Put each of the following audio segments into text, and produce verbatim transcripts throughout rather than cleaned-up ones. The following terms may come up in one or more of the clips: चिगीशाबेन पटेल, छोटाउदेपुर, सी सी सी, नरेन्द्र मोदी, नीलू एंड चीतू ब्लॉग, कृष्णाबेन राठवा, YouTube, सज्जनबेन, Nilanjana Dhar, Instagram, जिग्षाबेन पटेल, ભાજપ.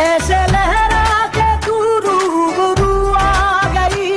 ऐसे लहरा के तू रूबरू आ गई,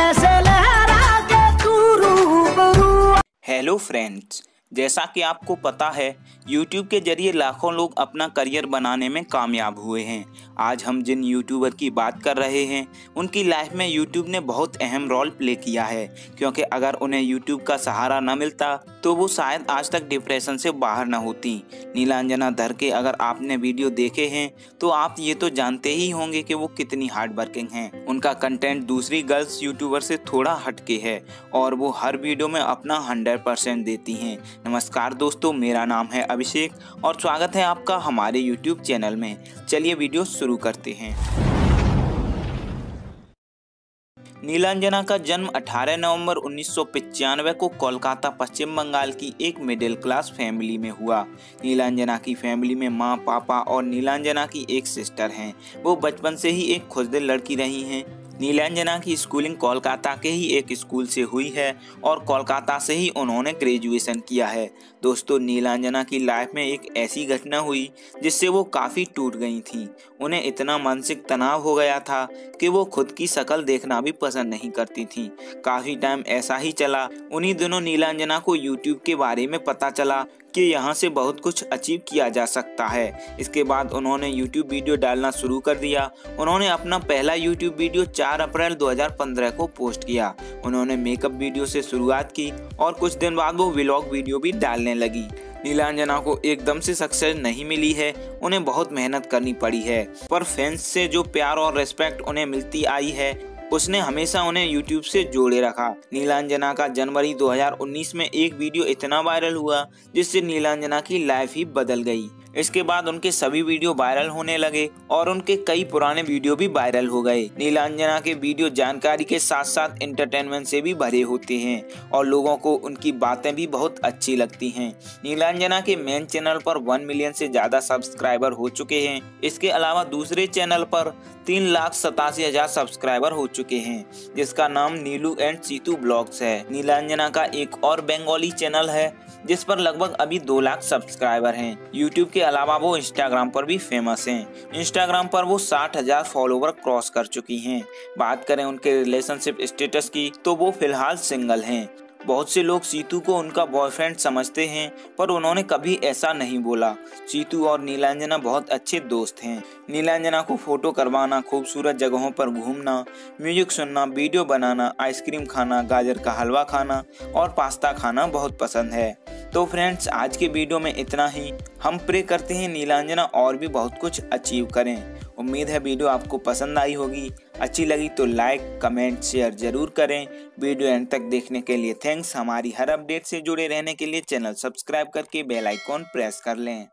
ऐसे लहरा के तू रूबरू। हेलो फ्रेंड्स, जैसा कि आपको पता है YouTube के जरिए लाखों लोग अपना करियर बनाने में कामयाब हुए हैं। आज हम जिन यूट्यूबर की बात कर रहे हैं उनकी लाइफ में YouTube ने बहुत अहम रोल प्ले किया है, क्योंकि अगर उन्हें YouTube का सहारा न मिलता तो वो शायद आज तक डिप्रेशन से बाहर न होती। नीलांजना धर के अगर आपने वीडियो देखे हैं तो आप ये तो जानते ही होंगे कि वो कितनी हार्ड वर्किंग हैं। उनका कंटेंट दूसरी गर्ल्स यूट्यूबर से थोड़ा हटके है और वो हर वीडियो में अपना हंड्रेड परसेंट देती हैं। नमस्कार दोस्तों, मेरा नाम है अभिषेक और स्वागत है आपका हमारे YouTube चैनल में। चलिए वीडियो शुरू करते हैं। नीलांजना का जन्म अठारह नवंबर उन्नीस सौ पचानवे को कोलकाता, पश्चिम बंगाल की एक मिडिल क्लास फैमिली में हुआ। नीलांजना की फैमिली में माँ, पापा और नीलांजना की एक सिस्टर हैं। वो बचपन से ही एक खुशदिल लड़की रही हैं। नीलांजना की स्कूलिंग कोलकाता के ही एक स्कूल से हुई है और कोलकाता से ही उन्होंने ग्रेजुएशन किया है। दोस्तों, नीलांजना की लाइफ में एक ऐसी घटना हुई जिससे वो काफ़ी टूट गई थी। उन्हें इतना मानसिक तनाव हो गया था कि वो खुद की शक्ल देखना भी पसंद नहीं करती थी। काफ़ी टाइम ऐसा ही चला। उन्हीं दिनों नीलांजना को यूट्यूब के बारे में पता चला कि यहाँ से बहुत कुछ अचीव किया जा सकता है। इसके बाद उन्होंने यूट्यूब वीडियो डालना शुरू कर दिया। उन्होंने अपना पहला यूट्यूब वीडियो चार अप्रैल दो हज़ार पंद्रह को पोस्ट किया। उन्होंने मेकअप वीडियो से शुरुआत की और कुछ दिन बाद वो व्लॉग वीडियो भी डालने लगी। नीलांजना को एकदम से सक्सेस नहीं मिली है, उन्हें बहुत मेहनत करनी पड़ी है, पर फैंस से जो प्यार और रिस्पेक्ट उन्हें मिलती आई है उसने हमेशा उन्हें यूट्यूब से जोड़े रखा। नीलांजना का जनवरी दो हज़ार उन्नीस में एक वीडियो इतना वायरल हुआ जिससे नीलांजना की लाइफ ही बदल गई। इसके बाद उनके सभी वीडियो वायरल होने लगे और उनके कई पुराने वीडियो भी वायरल हो गए। नीलांजना के वीडियो जानकारी के साथ साथ एंटरटेनमेंट से भी भरे होते हैं और लोगों को उनकी बातें भी बहुत अच्छी लगती हैं। नीलांजना के मेन चैनल पर वन मिलियन से ज्यादा सब्सक्राइबर हो चुके हैं। इसके अलावा दूसरे चैनल पर तीन लाख सतासी हजार सब्सक्राइबर हो चुके हैं, जिसका नाम नीलू एंड चीतू ब्लॉग है। नीलांजना का एक और बंगाली चैनल है जिस पर लगभग अभी दो लाख सब्सक्राइबर हैं। यूट्यूब के अलावा वो इंस्टाग्राम पर भी फेमस हैं। इंस्टाग्राम पर वो साठ हजार फॉलोवर क्रॉस कर चुकी हैं। बात करें उनके रिलेशनशिप स्टेटस की तो वो फिलहाल सिंगल हैं। बहुत से लोग चीतू को उनका बॉयफ्रेंड समझते हैं, पर उन्होंने कभी ऐसा नहीं बोला। चीतू और नीलांजना बहुत अच्छे दोस्त हैं। नीलांजना को फोटो करवाना, खूबसूरत जगहों पर घूमना, म्यूजिक सुनना, वीडियो बनाना, आइसक्रीम खाना, गाजर का हलवा खाना और पास्ता खाना बहुत पसंद है। तो फ्रेंड्स, आज के वीडियो में इतना ही। हम प्रे करते हैं नीलांजना और भी बहुत कुछ अचीव करें। उम्मीद है वीडियो आपको पसंद आई होगी। अच्छी लगी तो लाइक, कमेंट, शेयर ज़रूर करें। वीडियो एंड तक देखने के लिए थैंक्स। हमारी हर अपडेट से जुड़े रहने के लिए चैनल सब्सक्राइब करके बेल आइकॉन प्रेस कर लें।